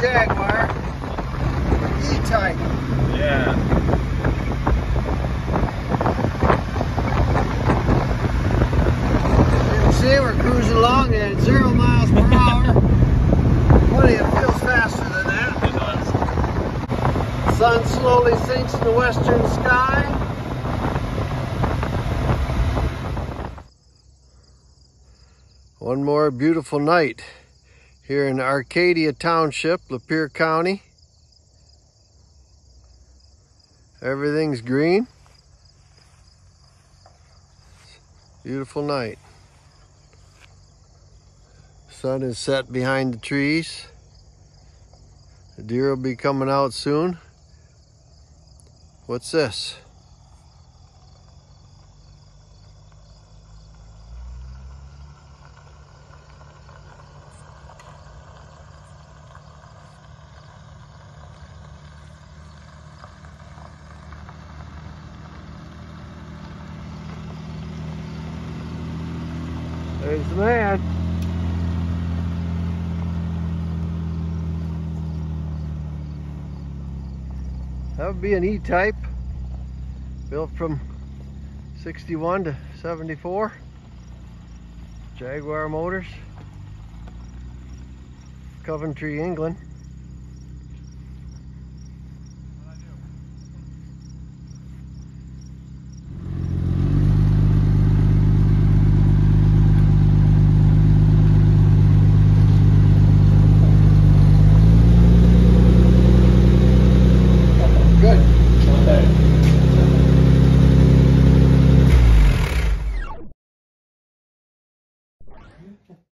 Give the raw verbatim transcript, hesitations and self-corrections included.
Jaguar. E-type. Yeah. See, we're cruising along at zero miles per hour. What, it feels faster than that. Sun slowly sinks in the western sky. One more beautiful night here in Arcadia Township, Lapeer County. Everything's green. Beautiful night. Sun is set behind the trees. The deer will be coming out soon. What's this? There's the man. That would be an E-type, built from sixty-one to seventy-four, Jaguar Motors, Coventry, England.